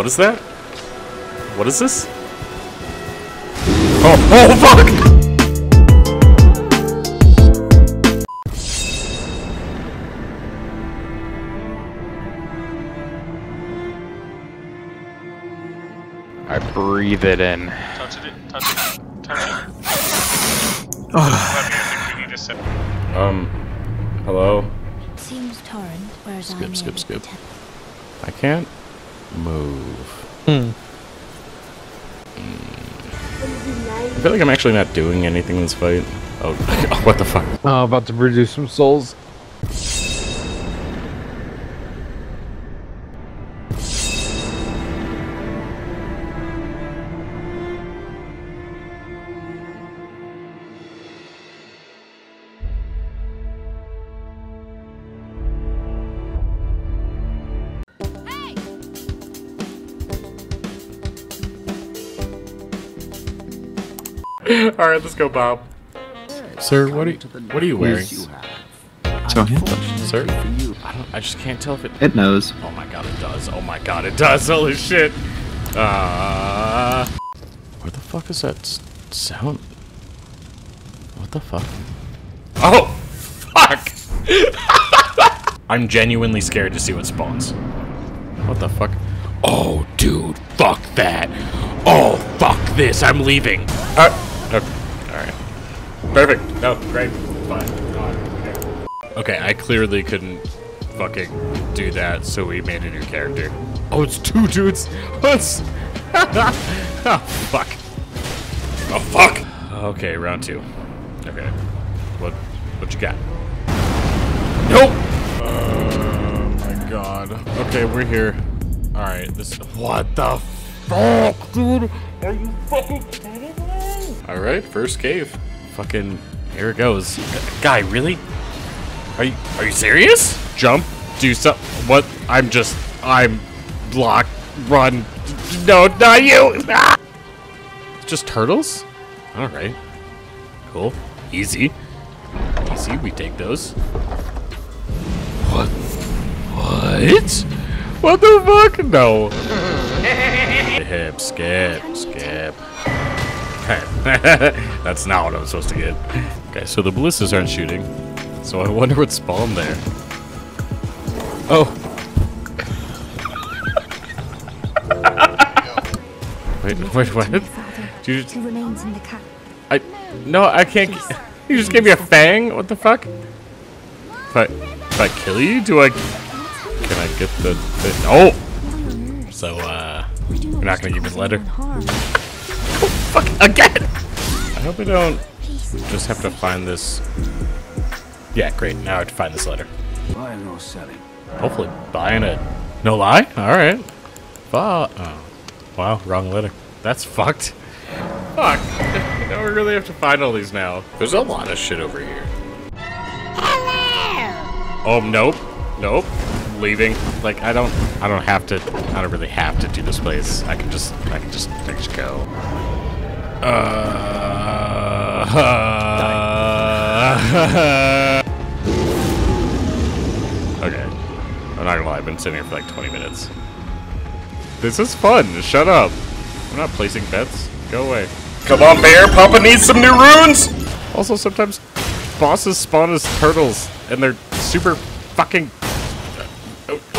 What is that? What is this? Oh, oh fuck! I breathe it in. Touch it, touch it, touch it. Hello? Seems torrent, whereas skip. I can't move. I feel like I'm actually not doing anything in this fight. Oh, oh what the fuck? Oh, about to produce some souls. Alright, let's go, Bob. Sir, what are you wearing? So handsome. Sir? I just can't tell if it... It knows. Oh my god, it does. Oh my god, it does. Holy shit. Where the fuck is that sound? What the fuck? Oh! Fuck! I'm genuinely scared to see what spawns. What the fuck? Oh, dude. Fuck that. Oh, fuck this. I'm leaving. Okay. Alright. Perfect. No, great. Fine. God. Okay, I clearly couldn't fucking do that, so we made a new character. Oh, it's two dudes! It's... oh, fuck. Oh, fuck! Okay, round two. Okay. What you got? Nope! Oh, my god. Okay, we're here. Alright, this... What the fuck, dude? Are you fucking kidding me? Alright, first cave. Fucking, here it goes. Guy, really? Are you serious? Jump, do something. What? I'm blocked, run. No, not you! Ah! Just turtles? Alright. Cool. Easy. Easy, we take those. What? What? What the fuck? No. Skip. That's not what I was supposed to get. Okay, so the ballistas aren't shooting. So I wonder what spawned there. Oh. wait, what? No, I can't. You just gave me a fang? What the fuck? If I kill you, can I get the thing? Oh! So, you're not gonna give me the letter. Oh, fuck, again! I hope I don't just have to find this. Yeah, great, now I have to find this letter. Hopefully, buying it. No lie? Alright. Oh. Wow, wrong letter. That's fucked. Fuck. Now we really have to find all these now. There's a lot of shit over here. Hello! Oh, nope. Nope. Leaving. Like I don't have to. I don't really have to do this place. I can just go. Okay. I'm not gonna lie. I've been sitting here for like 20 minutes. This is fun. Shut up. I'm not placing bets. Go away. Come on, bear. Papa needs some new runes. Also, sometimes bosses spawn as turtles, and they're super fucking.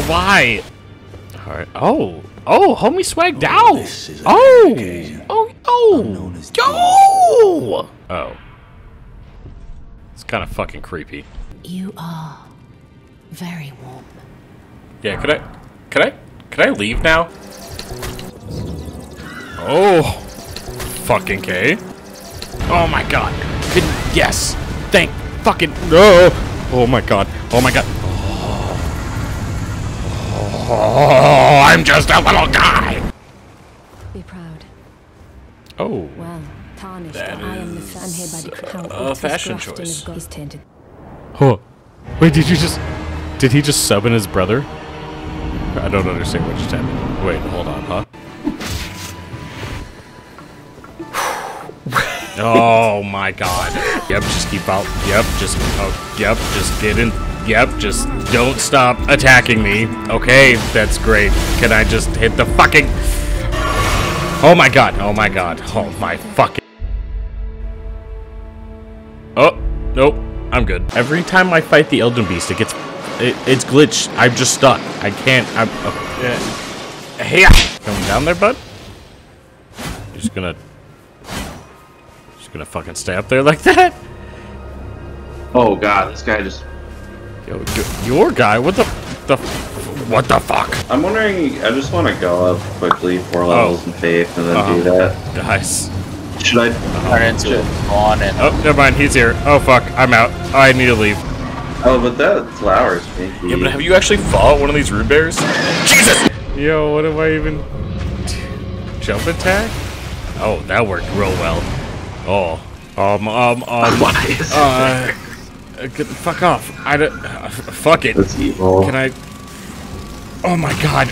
Why? All right. Oh, homie swagged out. Oh. Oh. It's kind of fucking creepy. You are very warm. Yeah. Could I leave now? Oh. Fucking K. Oh my god. Yes. Thank fucking no. Oh my god. Oh my god. Oh, I'm just a little guy. Be proud. Oh. Well, tarnished. I am the fan here by the crown. A fashion choice. Huh. Wait, did he just sub in his brother? I don't understand what just happened. Wait, hold on, huh? Oh my god. Yep, just keep out. Yep, just get in. Yep, just don't stop attacking me. Okay, that's great. Can I just hit the fucking... Oh my god, oh my god, oh my fucking... Oh, nope, I'm good. Every time I fight the Elden Beast, it gets... It's glitched. I'm just stuck. I can't... I'm... Hey, come down there, bud? Just gonna fucking stay up there like that? Oh god, this guy just... Yo, your guy? What the fuck? I'm wondering, I just want to go up quickly, 4 levels in faith, and then do that. Nice. Should I turn into it? Oh, never mind, he's here. Oh fuck, I'm out. I need to leave. Oh, but that flower's pinky. Yeah, but have you actually fought one of these root bears? Jesus! Yo, what do I even... Jump attack? Oh, that worked real well. Oh. Why is fuck off. I don't... fuck it. That's evil. Can I... Oh my god,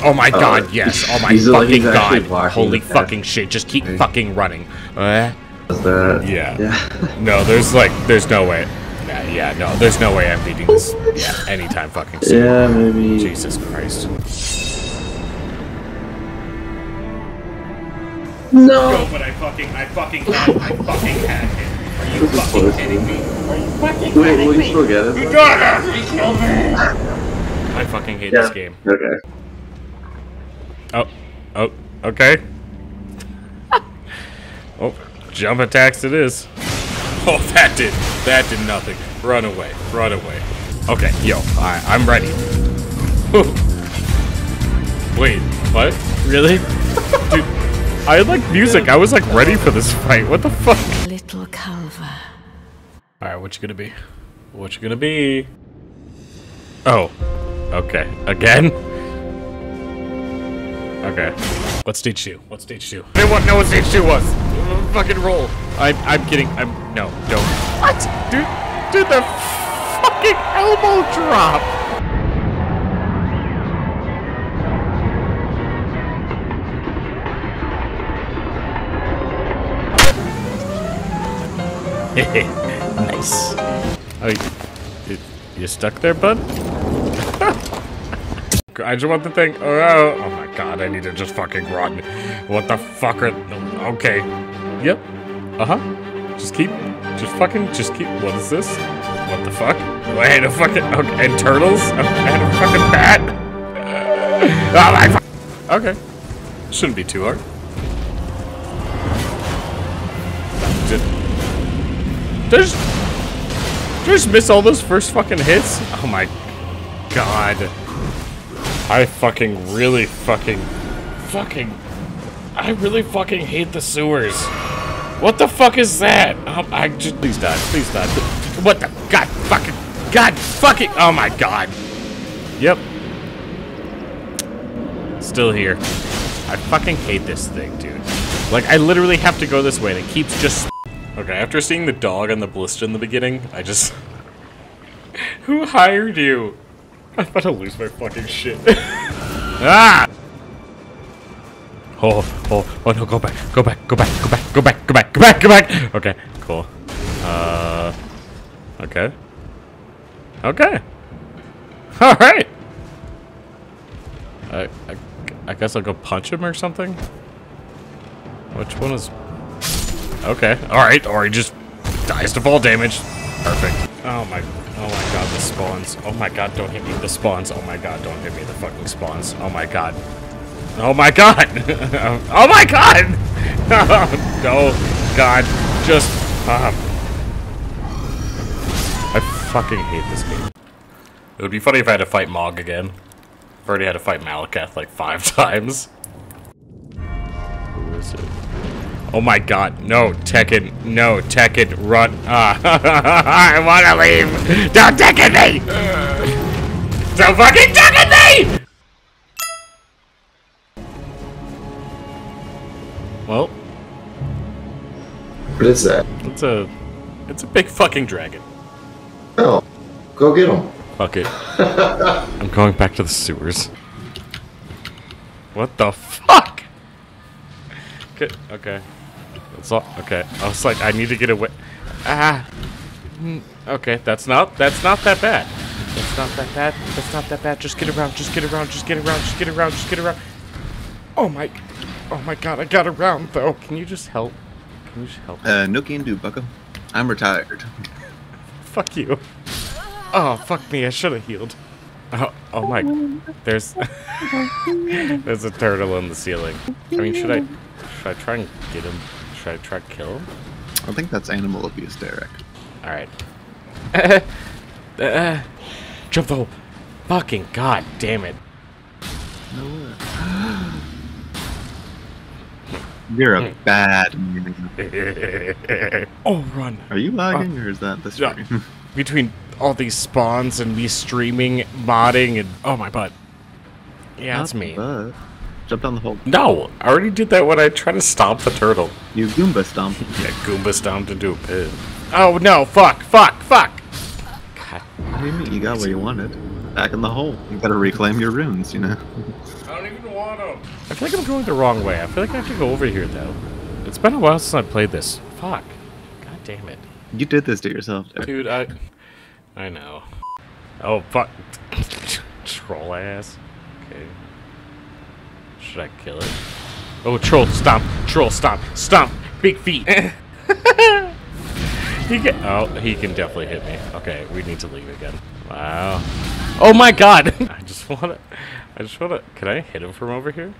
yes. Oh my fucking god. Holy fucking shit, just keep fucking running. Is that... Yeah. No, there's like... There's no way. Yeah, no, there's no way I'm beating this. Yeah, anytime fucking soon. Yeah, maybe... Jesus Christ. No. Yo, but I fucking had him. Are you fucking kidding me? Are you fucking kidding me? Will you still get it? You got it! You killed me! I fucking hate this game. Okay. Oh, okay. Oh, jump attacks it is. Oh, that did nothing. Run away. Okay, yo, I'm ready. Wait, what? Really? Dude. I like music. I was like ready for this fight. What the fuck? Little Calva. All right, what you gonna be? What you gonna be? Oh, okay. Again? Okay. What's stage 2? What's stage 2? They won't know what stage 2 was. Fucking roll. I'm kidding. No, don't. What? Dude, the fucking elbow drop. Nice. Oh, you stuck there, bud? I just want the thing. Oh my god, I need to just fucking run. What the fuck are... Okay. Yep. Uh-huh. Just fucking keep... What is this? What the fuck? Wait a fucking... Okay, and turtles? And a fucking bat? Oh my... Okay. Shouldn't be too hard. Just miss all those first fucking hits? Oh my god. I fucking really fucking... I really fucking hate the sewers. What the fuck is that? I just... Please die. Please die. What the... God fucking... God fucking... Oh my god. Yep. Still here. I fucking hate this thing, dude. Like, I literally have to go this way and it keeps just... Okay, after seeing the dog on the blister in the beginning, I just... Who hired you? I'm about to lose my fucking shit. Ah! Oh no, go back. Okay, cool. Okay. Alright! I guess I'll go punch him or something? Which one is... Okay, alright, or he just dies to fall damage. Perfect. Oh my god, the spawns. Oh my god, don't hit me, the spawns. Oh my god, don't hit me, the fucking spawns. Oh my god. Oh my god! Oh my god! Oh, no, god, just... I fucking hate this game. It would be funny if I had to fight Mog again. I've already had to fight Malekith like 5 times. Who is it? Oh my god, no, Tekken, run. I wanna leave! Don't Tekken me! Don't fucking Tekken me! Well. What is that? It's a big fucking dragon. Oh, go get him. Fuck it. I'm going back to the sewers. What the fuck? Okay. It's all, okay, I was like, I need to get away. Ah, okay, that's not that bad. That's not that bad. That's not that bad. Just get around. Just get around. Just get around. Just get around. Just get around. Oh my god, I got around though. Can you just help? Can you just help? No can do, bucko. I'm retired. Fuck you. Oh, fuck me. I should have healed. Oh my. There's there's a turtle in the ceiling. I mean, should I try and get him? Should I try to kill him? I think that's animal abuse, Derek. All right. Jump the hole. Fucking god damn it. No way. You're a bad man. Oh, run. Are you lagging or is that the stream? Between all these spawns and me streaming, modding, and oh my butt. Yeah, that's me. Jump down the hole. No! I already did that when I tried to stomp the turtle. You Goomba stomped. Yeah, Goomba stomped into a pit. Oh no, fuck, fuck, fuck! God. What do you mean? You got what you wanted. Back in the hole. You gotta reclaim your runes, you know? I don't even want them. I feel like I'm going the wrong way. I feel like I have to go over here, though. It's been a while since I played this. Fuck. God damn it. You did this to yourself, dude. I know. Oh, fuck. Troll ass. Okay. Should I kill it? Oh, troll, stomp. Troll, stomp. Stomp. Big feet. He can definitely hit me. Okay, we need to leave again. Wow. Oh my god. I just wanna can I hit him from over here?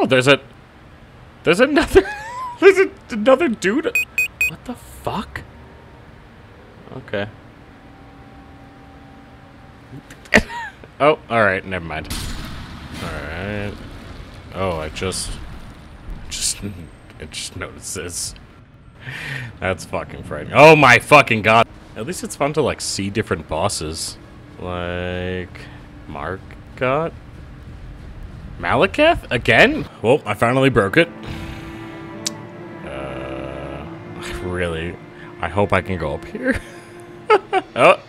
Oh, there's another dude. What the fuck? Okay. Oh, alright, never mind. Alright. Oh, I just noticed this. That's fucking frightening. Oh my fucking god. At least it's fun to like see different bosses. Like Margit? Malekith? Again? Well, I finally broke it. Really? I hope I can go up here. Oh.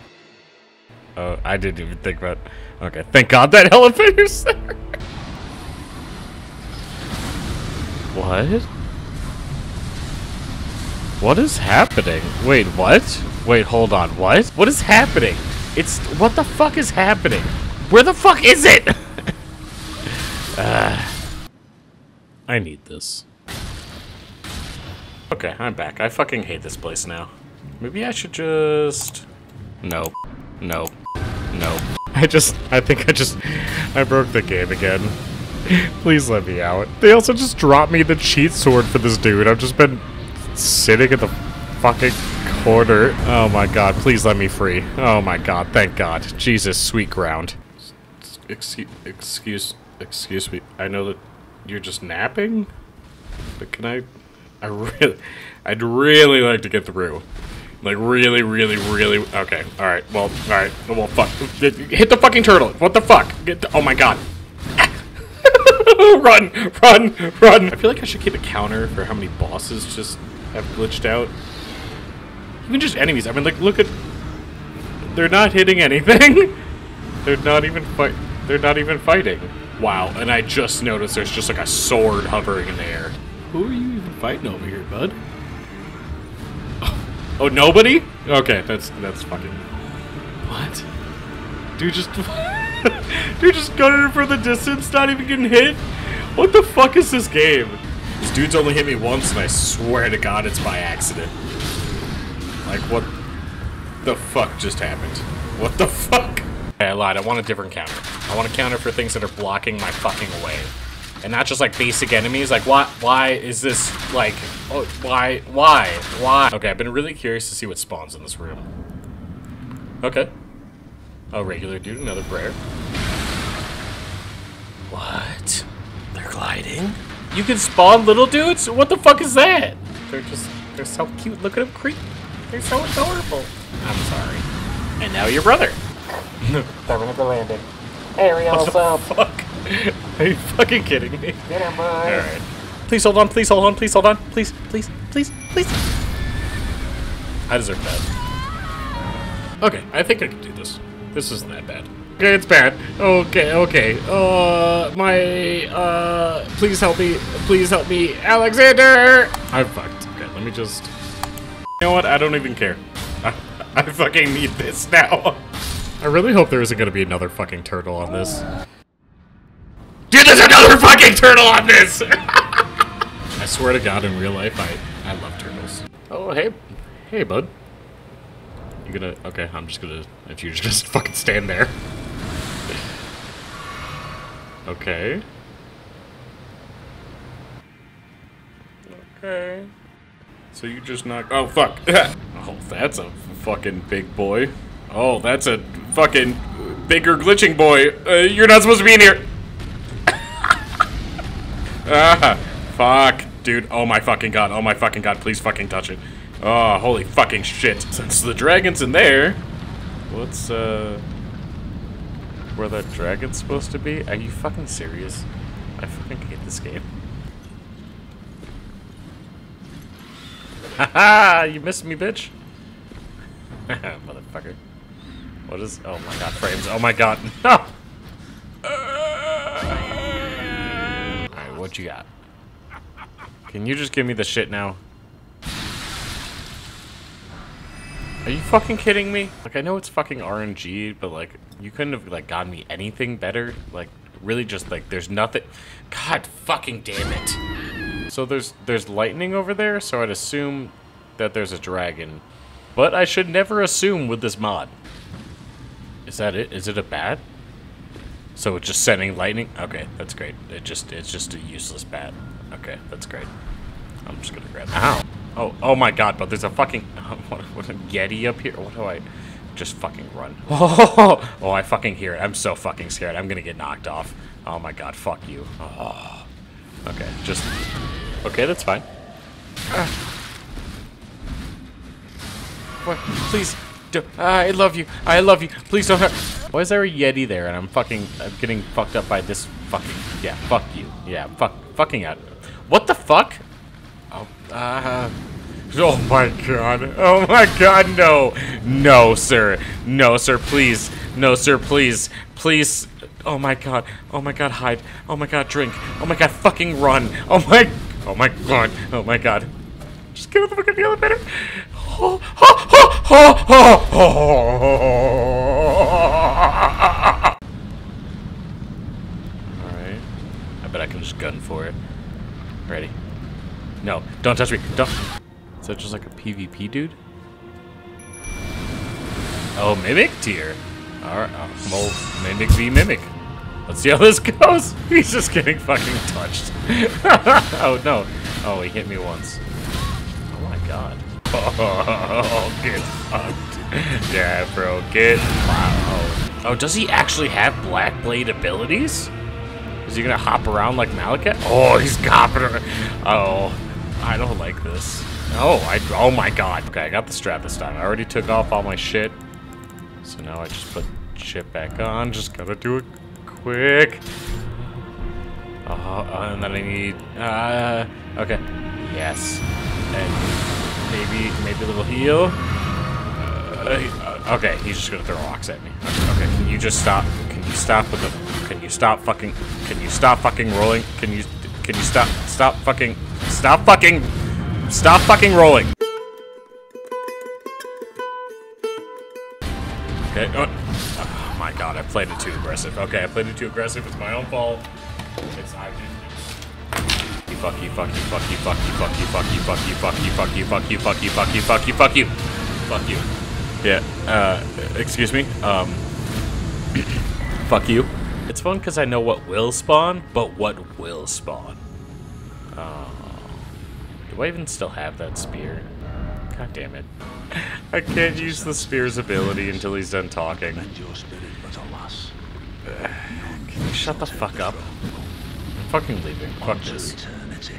Oh, I didn't even think about it. Okay, thank god that elevator's there. What? What is happening? Wait, what? Wait, hold on, what? What is happening? What the fuck is happening? Where the fuck is it? I need this. Okay, I'm back. I fucking hate this place now. Maybe I should just... No. No. No. I broke the game again. Please let me out. They also just dropped me the cheat sword for this dude. I've just been... sitting at the fucking corner. Oh my god, please let me free. Oh my god, thank god. Jesus, sweet ground. Excuse me. I know that you're just napping, but can I'd really like to get through. Like really. Okay, alright, well, fuck. Hit the fucking turtle. What the fuck? Oh my god. Run! I feel like I should keep a counter for how many bosses just have glitched out. Even just enemies. I mean, like, look at... They're not hitting anything. They're not even fighting. Wow, and I just noticed there's just, like, a sword hovering in the air. Who are you even fighting over here, bud? Oh, nobody? Okay, that's fucking... What? Dude, just... Dude just gunning for the distance, not even getting hit? What the fuck is this game? These dudes only hit me once, and I swear to god it's by accident. Like, what the fuck just happened? What the fuck? Okay, I lied. I want a different counter. I want a counter for things that are blocking my fucking way. And not just, like, basic enemies. Like, why is this, like... Oh, why? Okay, I've been really curious to see what spawns in this room. Okay. Oh, regular dude, another prayer. What? They're gliding? You can spawn little dudes? What the fuck is that? They're so cute. Look at them creep. They're so adorable. I'm sorry. And now your brother. Seven at the landing. Ariel, sub. Fuck? Are you fucking kidding me? Get him, boy. Alright. Please hold on, please hold on, please hold on. Please, please, please, please. I deserve that. Okay, I think I can do this. This isn't that bad. Okay, it's bad. Okay, okay. Please help me. Please help me. Alexander! I'm fucked. Okay, let me just... You know what? I don't even care. I fucking need this now. I really hope there isn't gonna be another fucking turtle on this. Dude, there's another fucking turtle on this! I swear to God, in real life, I love turtles. Oh, hey. Hey, bud. You gonna... Okay, I'm just gonna... If you just fucking stand there. Okay. Okay. So you just knocked... Oh, fuck. Oh, that's a fucking big boy. Oh, that's a fucking bigger glitching boy. You're not supposed to be in here. Ah, fuck, dude. Oh my fucking God. Oh my fucking God. Please fucking touch it. Oh, holy fucking shit. Since the dragon's in there, let's, where that dragon's supposed to be? Are you fucking serious? I fucking hate this game. Haha, you missed me, bitch. Motherfucker. What is... Oh my God, frames. Oh my God. No! Alright, what you got? Can you just give me the shit now? Are you fucking kidding me? Like, I know it's fucking RNG, but like, you couldn't have like gotten me anything better? Like, really just like, there's nothing... God fucking damn it. So there's lightning over there, so I'd assume that there's a dragon. But I should never assume with this mod. Is that it? Is it a bat? So it's just sending lightning? Okay, that's great. It's just a useless bat. Okay, that's great. I'm just gonna grab that. Ow. Oh, oh my God, but there's a fucking... Oh, what a Yeti up here. What do I... Just fucking run. Oh, oh, I fucking hear it. I'm so fucking scared. I'm gonna get knocked off. Oh my God, fuck you. Oh. Okay, just... Okay, that's fine. What? Please, do, I love you. I love you. Please don't hurt. Why is there a Yeti there? And I'm getting fucked up by this fucking. Yeah, fuck you. Yeah, fucking out. What the fuck? Oh, oh my God. Oh my God. No, no, sir. No, sir. Please. No, sir. Please. Please. Oh my God. Oh my God. Hide. Oh my God. Drink. Oh my God. Fucking run. Oh my. Oh my God. Oh my God. Just get out the fucking elevator. Alright. I bet I can just gun for it. Ready? No, don't touch me. Don't. Is that just like a PvP dude? Oh, Mimic Tear. Alright, well, Mimic v Mimic. Let's see how this goes. He's just getting fucking touched. Oh no. Oh, he hit me once. Oh my God. Oh, get fucked. Yeah, bro, get fucked. Oh, does he actually have Black Blade abilities? Is he gonna hop around like Malekith? Oh, he's hopping around. Oh, I don't like this. Oh, oh my God. Okay, I got the strap this time. I already took off all my shit. So now I just put shit back on. Just gotta do it quick. And then I need, okay. Yes. And Maybe a little heal. Okay, he's just gonna throw rocks at me. Okay, can you just stop? Can you stop with the? Can you stop fucking? Can you stop fucking rolling? Can you stop? Stop fucking rolling. Okay. Oh my God, I played it too aggressive. Okay, I played it too aggressive. It's my own fault. It's I did. Fuck you, fuck you, fuck you, fuck you, fuck you, fuck you, fuck you, fuck you, fuck you, fuck you, fuck you, fuck you, fuck you, fuck you, fuck you. Yeah, excuse me. Fuck you. It's fun because I know what will spawn, but what will spawn. Do I even still have that spear? God damn it. I can't use the spear's ability until he's done talking. Can you shut the fuck up? I'm fucking leaving. Fuck this.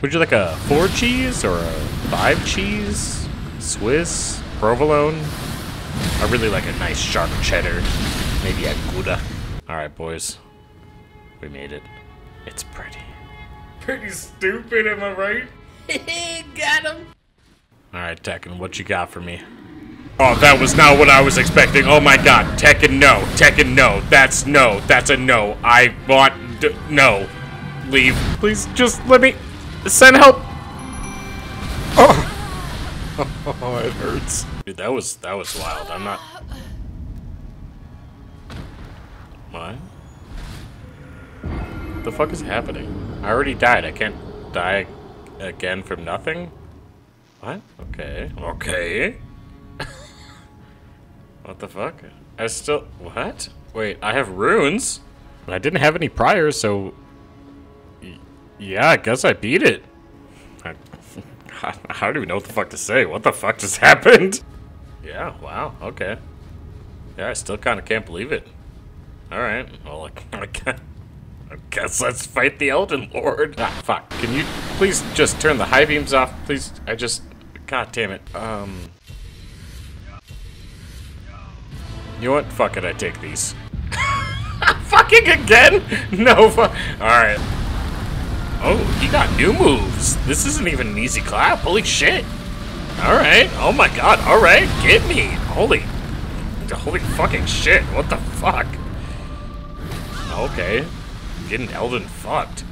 Would you like a 4 cheese or a 5 cheese? Swiss? Provolone? I really like a nice sharp cheddar. Maybe a Gouda. Alright, boys. We made it. It's pretty. Pretty stupid, am I right? Got him! Alright, Tekken, what you got for me? Oh, that was not what I was expecting. Oh my God. Tekken, no. Tekken, no. That's no. That's a no. I want... no. Leave. Please, just let me... Send help! Oh, it hurts. Dude, that was wild. I'm not. What? What the fuck is happening? I already died. I can't die again from nothing? What? Okay. Okay. What the fuck? I still... What? Wait, I have runes? I didn't have any priors, so... Yeah, I guess I beat it. I don't even know what the fuck to say. What the fuck just happened? Yeah, wow, okay. Yeah, I still kind of can't believe it. Alright, well, I guess let's fight the Elden Lord. Ah, fuck. Can you please just turn the high beams off? Please, I just... God damn it. You know what? Fuck it, I take these. Fucking again? No, fuck. Alright. Oh, he got new moves. This isn't even an easy clap. Holy shit. Alright. Oh my god. Alright. Get me. Holy fucking shit. What the fuck? Okay. Getting Elden fucked.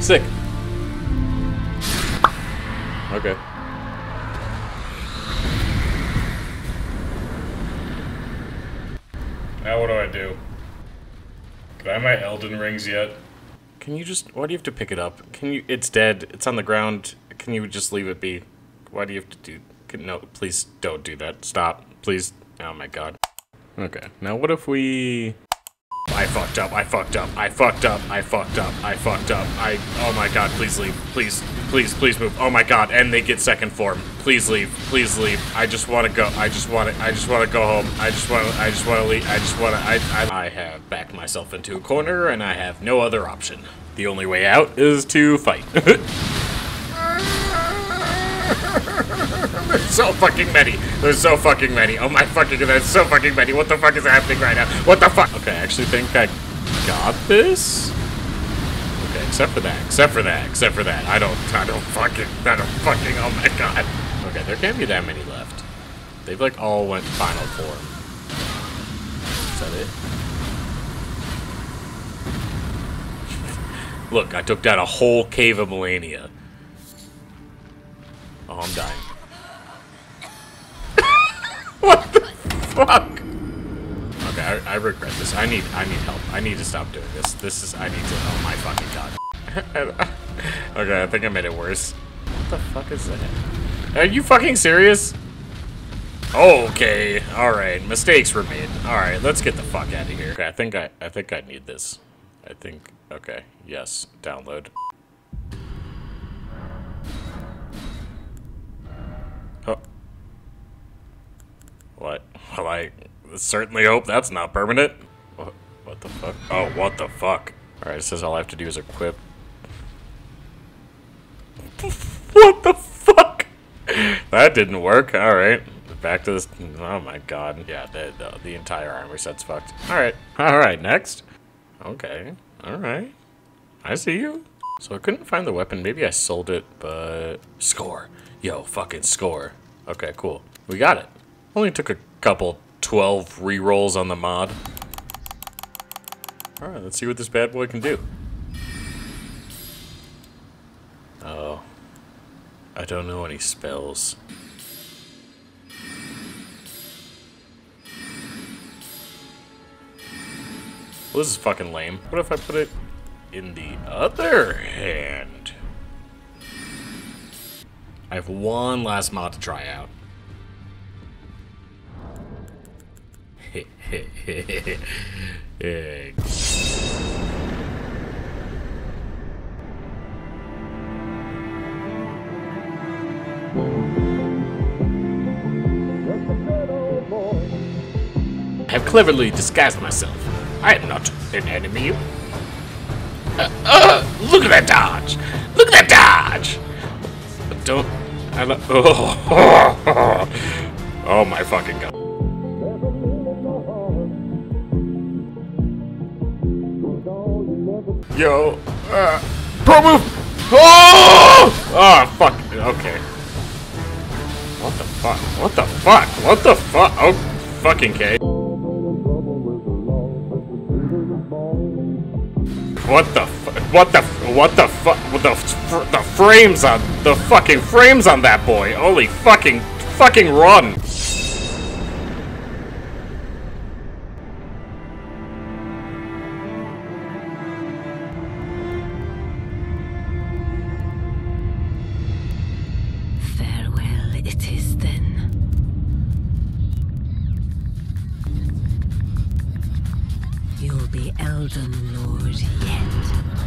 Sick. Okay. Now what do? Could I have my Elden Rings yet? Can you just... Why do you have to pick it up? Can you... It's dead. It's on the ground. Can you just leave it be? Why do you have to do... No, please don't do that. Stop. Please. Oh my god. Okay. Now what if we... I fucked up, I fucked up, I fucked up, I fucked up, I fucked up, I... Oh my god, please leave. Please, please, please move. Oh my god, and they get second form. Please leave, please leave. I just wanna go, I just wanna go home. I just wanna leave, I have backed myself into a corner, and I have no other option. The only way out is to fight. There's so fucking many. There's so fucking many. Oh my fucking god, there's so fucking many. What the fuck is happening right now? What the fuck? Okay, I actually think I got this. Okay, except for that. Except for that. Except for that. I don't fucking oh my god. Okay, there can't be that many left. They've like all went final form. Is that it? Look, I took down a whole cave of Melania. Oh, I'm dying. What the fuck? Okay, I regret this. I need help. I need to stop doing this. This is, I need to, oh my fucking god. Okay, I think I made it worse. What the fuck is that? Are you fucking serious? Okay, alright, mistakes were made. Alright, let's get the fuck out of here. Okay, I think I need this. I think, okay, yes, download. What? Well, I certainly hope that's not permanent. What the fuck? Oh, what the fuck? Alright, it says all I have to do is equip. What the fuck? That didn't work. Alright. Back to this. Oh my god. Yeah, the entire armor set's fucked. Alright. Alright, next. Okay. Alright. I see you. So I couldn't find the weapon. Maybe I sold it, but... Score. Yo, fucking score. Okay, cool. We got it. Only took a couple 12 re-rolls on the mod. Alright, let's see what this bad boy can do. Oh. I don't know any spells. Well, this is fucking lame. What if I put it in the other hand? I have one last mod to try out. Yeah. I have cleverly disguised myself. I am not an enemy. Look at that dodge! Look at that dodge! But don't... I don't... Oh. Oh my fucking god. Yo, pro move! Oh! Oh, fuck. Okay. What the fuck? What the fuck? What the fuck? Oh, fucking K. What the frames on the fucking frames on that boy. Holy fucking run. Elden Lord yet.